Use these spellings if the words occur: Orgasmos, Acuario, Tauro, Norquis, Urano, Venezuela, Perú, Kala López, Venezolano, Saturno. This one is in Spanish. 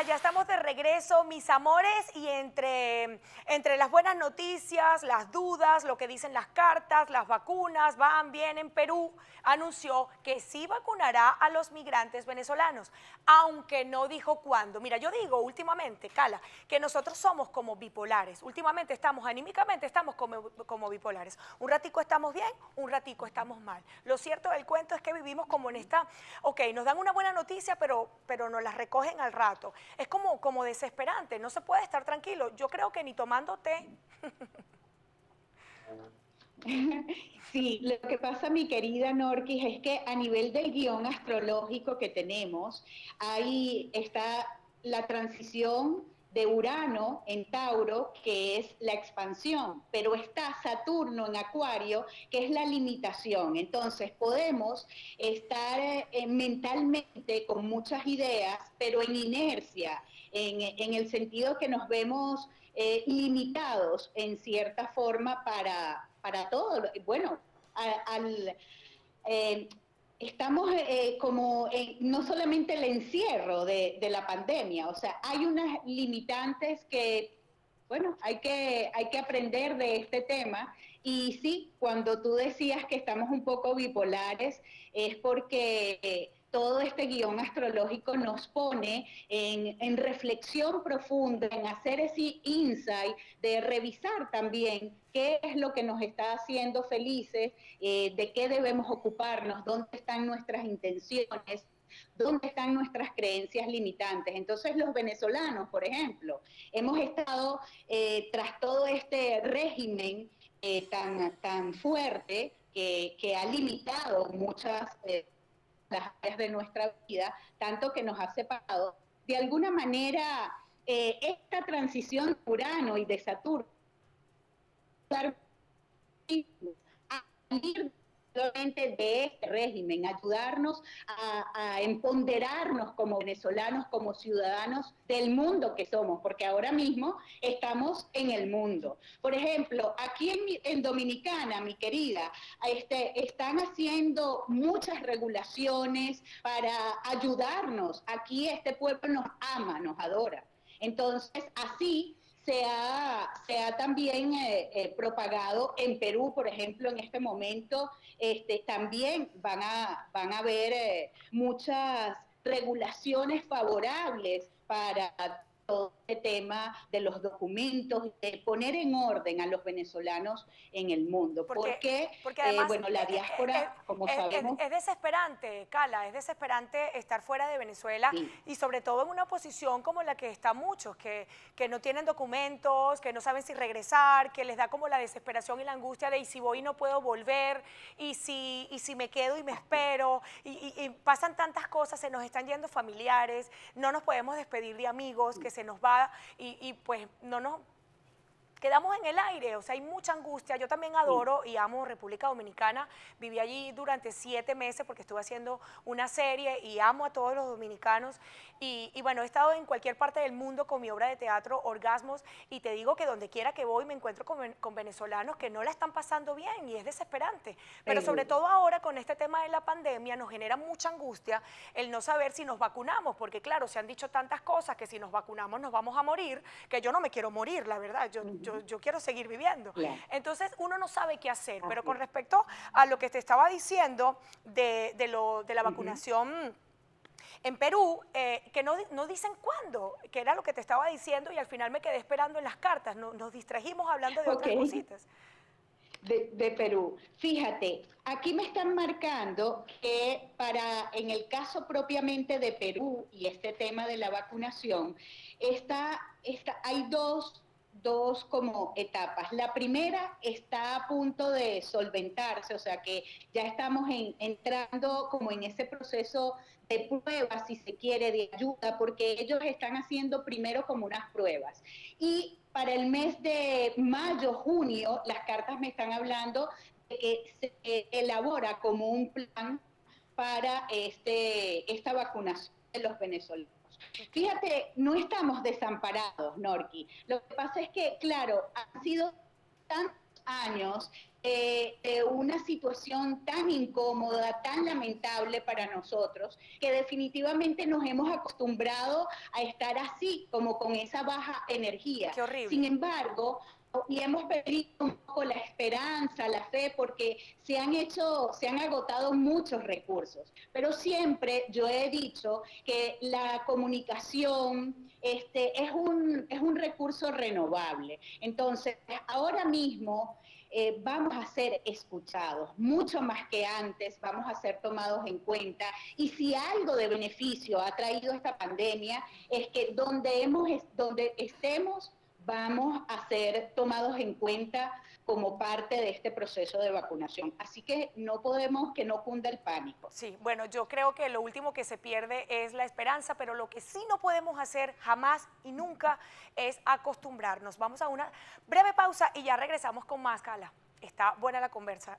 Hola, ya estamos de regreso, mis amores, y entre las buenas noticias, las dudas, lo que dicen las cartas, las vacunas, van, vienen, Perú anunció que sí vacunará a los migrantes venezolanos, aunque no dijo cuándo. Mira, yo digo últimamente, Cala, que nosotros somos como bipolares. Últimamente estamos, anímicamente estamos como bipolares. Un ratico estamos bien, un ratico estamos mal. Lo cierto del cuento es que vivimos como en esta, ok, nos dan una buena noticia, pero nos la recogen al rato. Es como desesperante, no se puede estar tranquilo. Yo creo que ni tomando té. Sí, lo que pasa, mi querida Norquis, es que a nivel del guión astrológico que tenemos, ahí está la transición de Urano en Tauro, que es la expansión, pero está Saturno en Acuario, que es la limitación. Entonces podemos estar mentalmente con muchas ideas, pero en inercia, en el sentido que nos vemos limitados en cierta forma para todo. Bueno, estamos no solamente el encierro de la pandemia, o sea, hay unas limitantes que, bueno, hay que aprender de este tema. Y sí, cuando tú decías que estamos un poco bipolares, es porque todo este guión astrológico nos pone en reflexión profunda, en hacer ese insight, de revisar también qué es lo que nos está haciendo felices, de qué debemos ocuparnos, dónde están nuestras intenciones, dónde están nuestras creencias limitantes. Entonces los venezolanos, por ejemplo, hemos estado tras todo este régimen tan fuerte que ha limitado muchas las áreas de nuestra vida, tanto que nos ha separado. De alguna manera, esta transición de Urano y de Saturno a salir de este régimen, ayudarnos a empoderarnos como venezolanos, como ciudadanos del mundo que somos, porque ahora mismo estamos en el mundo. Por ejemplo, aquí en Dominicana, mi querida, están haciendo muchas regulaciones para ayudarnos. Aquí este pueblo nos ama, nos adora. Entonces, así se ha también propagado en Perú, por ejemplo. En este momento también van a haber muchas regulaciones favorables para todo este tema de los documentos, de poner en orden a los venezolanos en el mundo. Porque además, bueno, la diáspora, como sabemos... Es desesperante, Cala, es desesperante estar fuera de Venezuela, sí. Y sobre todo en una posición como la que están muchos, que no tienen documentos, que no saben si regresar, que les da como la desesperación y la angustia de y si voy y no puedo volver, y si me quedo y me espero, y pasan tantas cosas, se nos están yendo familiares, no nos podemos despedir de amigos, que se nos va y pues no nos quedamos en el aire. O sea, hay mucha angustia. Yo también adoro y amo República Dominicana. Viví allí durante 7 meses porque estuve haciendo una serie y amo a todos los dominicanos. Y bueno, he estado en cualquier parte del mundo con mi obra de teatro Orgasmos, y te digo que donde quiera que voy me encuentro con venezolanos que no la están pasando bien, y es desesperante. Pero sobre todo ahora, con este tema de la pandemia, nos genera mucha angustia el no saber si nos vacunamos, porque claro, se han dicho tantas cosas que si nos vacunamos nos vamos a morir, que yo no me quiero morir, la verdad. Yo quiero seguir viviendo. Entonces uno no sabe qué hacer. Pero con respecto a lo que te estaba diciendo de la vacunación en Perú, que no dicen cuándo, que era lo que te estaba diciendo, y al final me quedé esperando en las cartas. Nos distrajimos hablando de otras cositas. De Perú. Fíjate, aquí me están marcando que en el caso propiamente de Perú y este tema de la vacunación, hay dos como etapas. La primera está a punto de solventarse, o sea que ya estamos entrando como en ese proceso de pruebas, si se quiere, de ayuda, porque ellos están haciendo primero como unas pruebas. Y para el mes de mayo, junio, las cartas me están hablando de que se elabora como un plan para esta vacunación de los venezolanos. Fíjate, no estamos desamparados, Norqui. Lo que pasa es que, claro, han sido tantos años una situación tan incómoda, tan lamentable para nosotros, que definitivamente nos hemos acostumbrado a estar así, como con esa baja energía. Qué horrible. Sin embargo, y hemos perdido un poco la esperanza, la fe, porque se han agotado muchos recursos. Pero siempre yo he dicho que la comunicación es un recurso renovable. Entonces, ahora mismo vamos a ser escuchados, mucho más que antes, vamos a ser tomados en cuenta. Y si algo de beneficio ha traído esta pandemia, es que donde estemos, vamos a ser tomados en cuenta como parte de este proceso de vacunación. Así que no podemos que no cunda el pánico. Sí, bueno, yo creo que lo último que se pierde es la esperanza, pero lo que sí no podemos hacer jamás y nunca es acostumbrarnos. Vamos a una breve pausa y ya regresamos con más, Cala. Está buena la conversa.